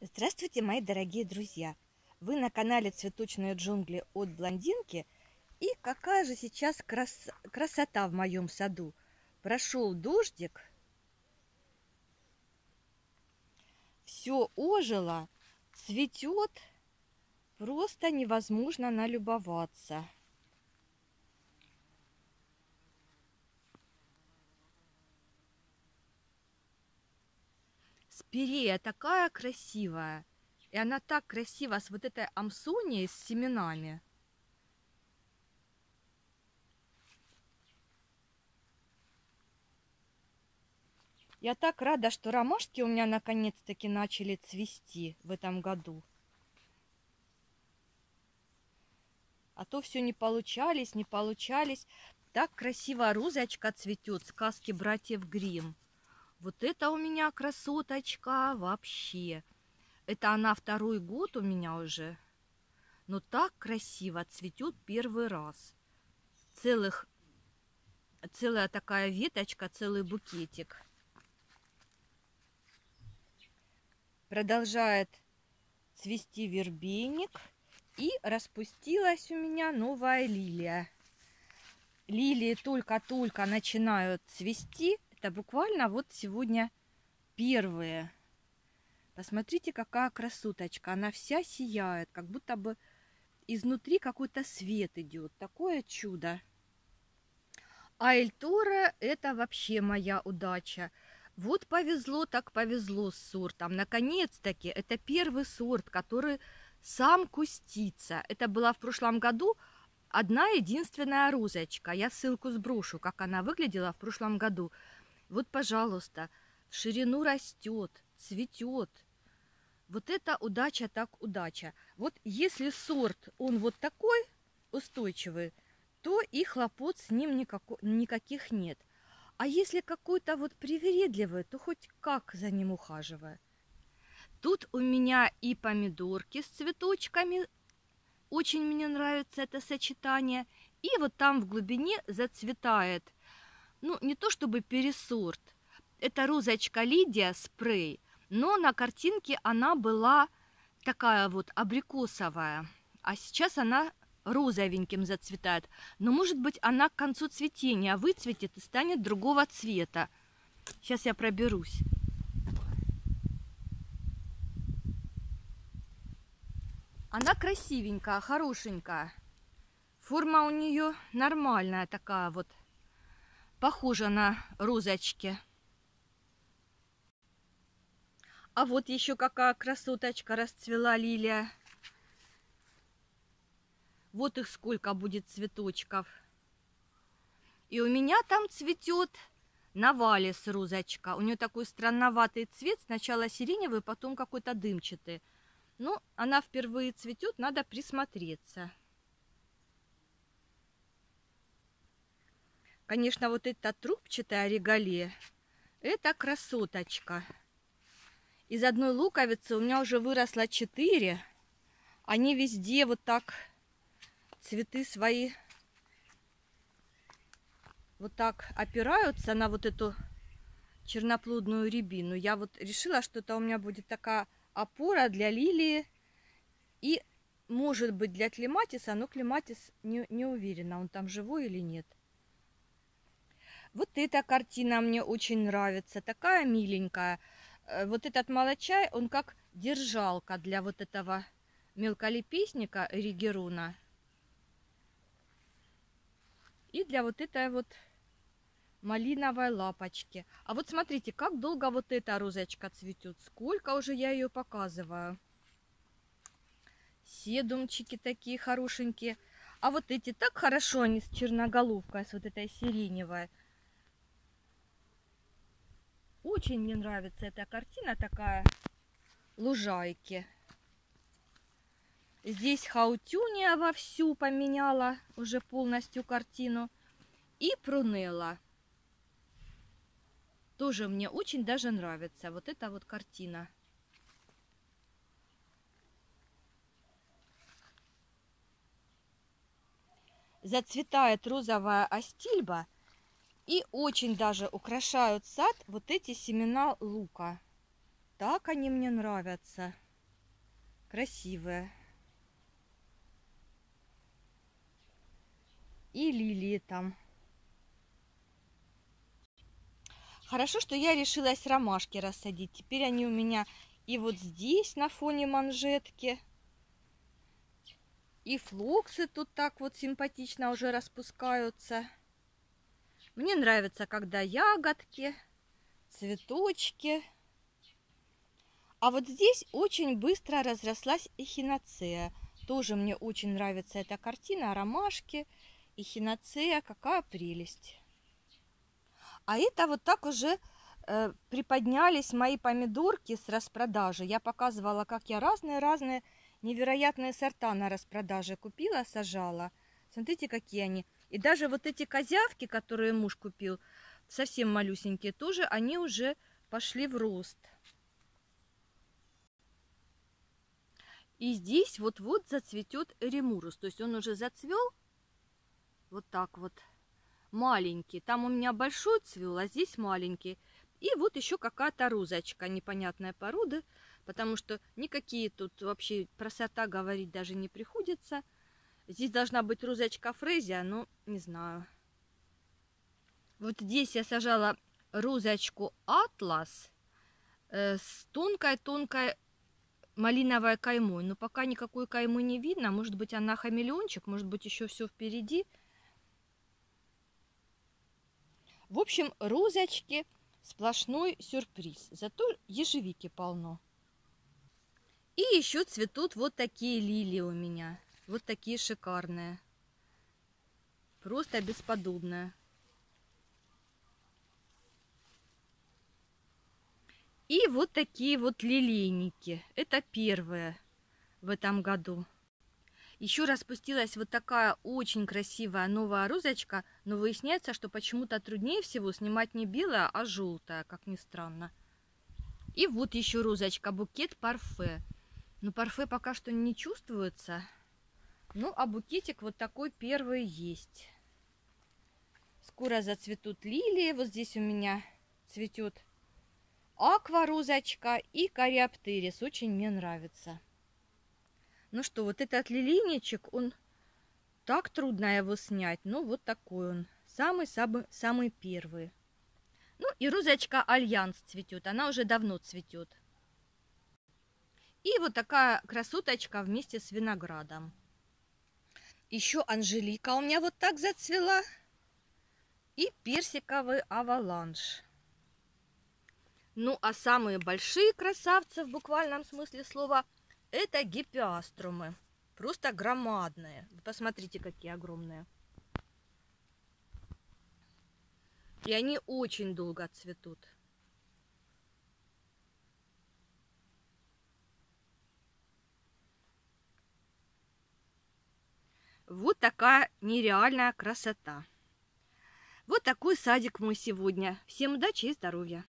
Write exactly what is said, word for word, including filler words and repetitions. Здравствуйте, мои дорогие друзья! Вы на канале «Цветочные джунгли от блондинки». И какая же сейчас крас... красота в моем саду! Прошел дождик, все ожило, цветет, просто невозможно налюбоваться. Спирея такая красивая, и она так красива с вот этой амсонией, с семенами. Я так рада, что ромашки у меня наконец-таки начали цвести в этом году. А то все не получались, не получались. Так красиво розочка цветет, сказки братьев Гримм. Вот это у меня красоточка вообще. Это она второй год у меня уже. Но так красиво цветет первый раз. Целых, целая такая веточка, целый букетик. Продолжает цвести вербейник. И распустилась у меня новая лилия. Лилии только-только начинают цвести. Это буквально вот сегодня первые. Посмотрите, какая красоточка. Она вся сияет, как будто бы изнутри какой-то свет идет. Такое чудо. А Эль Торо — это вообще моя удача. Вот повезло, так повезло с сортом. Наконец-таки это первый сорт, который сам кустится. Это была в прошлом году одна единственная розочка. Я ссылку сброшу, как она выглядела в прошлом году. Вот, пожалуйста, в ширину растет, цветет. Вот это удача так удача. Вот если сорт, он вот такой устойчивый, то и хлопот с ним никако, никаких нет. А если какой-то вот привередливый, то хоть как за ним ухаживая. Тут у меня и помидорки с цветочками. Очень мне нравится это сочетание. И вот там в глубине зацветает. Ну, не то чтобы пересорт. Это розочка Лидия Спрей. Но на картинке она была такая вот абрикосовая. А сейчас она розовеньким зацветает. Но, может быть, она к концу цветения выцветет и станет другого цвета. Сейчас я проберусь. Она красивенькая, хорошенькая. Форма у нее нормальная такая вот. Похожа на розочки. А вот еще какая красоточка расцвела лилия. Вот их сколько будет цветочков. И у меня там цветет навалис розочка. У нее такой странноватый цвет. Сначала сиреневый, потом какой-то дымчатый. Но она впервые цветет, надо присмотреться. Конечно, вот эта трубчатая регале, это красоточка. Из одной луковицы у меня уже выросло четыре. Они везде вот так цветы свои вот так опираются на вот эту черноплодную рябину. Я вот решила, что это у меня будет такая опора для лилии и, может быть, для клематиса, но клематис не, не уверена, он там живой или нет. Вот эта картина мне очень нравится, такая миленькая. Вот этот молочай, он как держалка для вот этого мелколепестника Ригеруна. И для вот этой вот малиновой лапочки. А вот смотрите, как долго вот эта розочка цветет. Сколько уже я ее показываю. Седумчики такие хорошенькие. А вот эти так хорошо они с черноголовкой, с вот этой сиреневой. Очень мне нравится эта картина такая. Лужайки. Здесь хаутюния вовсю поменяла уже полностью картину. И Прунелла. Тоже мне очень даже нравится вот эта вот картина. Зацветает розовая астильба. И очень даже украшают сад вот эти семена лука. Так они мне нравятся. красивая. И лилии там. Хорошо, что я решилась ромашки рассадить. Теперь они у меня и вот здесь, на фоне манжетки. И флоксы тут так вот симпатично уже распускаются. Мне нравится, когда ягодки, цветочки. А вот здесь очень быстро разрослась эхиноцея. Тоже мне очень нравится эта картина. Ромашки, эхиноцея. Какая прелесть. А это вот так уже э, приподнялись мои помидорки с распродажи. Я показывала, как я разные-разные невероятные сорта на распродаже купила, сажала. Смотрите, какие они. И даже вот эти козявки, которые муж купил, совсем малюсенькие тоже, они уже пошли в рост. И здесь вот-вот зацветет эремурус. То есть он уже зацвел. Вот так вот. Маленький. Там у меня большой цвел, а здесь маленький. И вот еще какая-то розочка непонятной породы. Потому что никакие тут вообще про сорта говорить даже не приходится. Здесь должна быть розочка Фрезия, но не знаю. Вот здесь я сажала розочку Атлас с тонкой-тонкой малиновой каймой, но пока никакой каймы не видно. Может быть, она хамелеончик, может быть, еще все впереди. В общем, розочки сплошной сюрприз, зато ежевики полно. И еще цветут вот такие лилии у меня, вот такие шикарные, просто бесподобные. И вот такие вот лилейники. Это первые в этом году. Еще распустилась вот такая очень красивая новая розочка. Но выясняется, что почему-то труднее всего снимать не белая, а желтая, как ни странно. И вот еще розочка. Букет парфе. Но парфе пока что не чувствуется. Ну, а букетик вот такой первый есть. Скоро зацветут лилии. Вот здесь у меня цветет аква розочка и кориоптерис. Очень мне нравится. Ну что, вот этот лилейничек, он так трудно его снять. Ну, вот такой он. Самый-самый-самый первый. Ну, и розочка Альянс цветет. Она уже давно цветет. И вот такая красоточка вместе с виноградом. Еще Анжелика у меня вот так зацвела. И персиковый аваланж. Ну, а самые большие красавцы, в буквальном смысле слова, это гипиаструмы. Просто громадные. Вы посмотрите, какие огромные. И они очень долго цветут. Вот такая нереальная красота. Вот такой садик мой сегодня. Всем удачи и здоровья.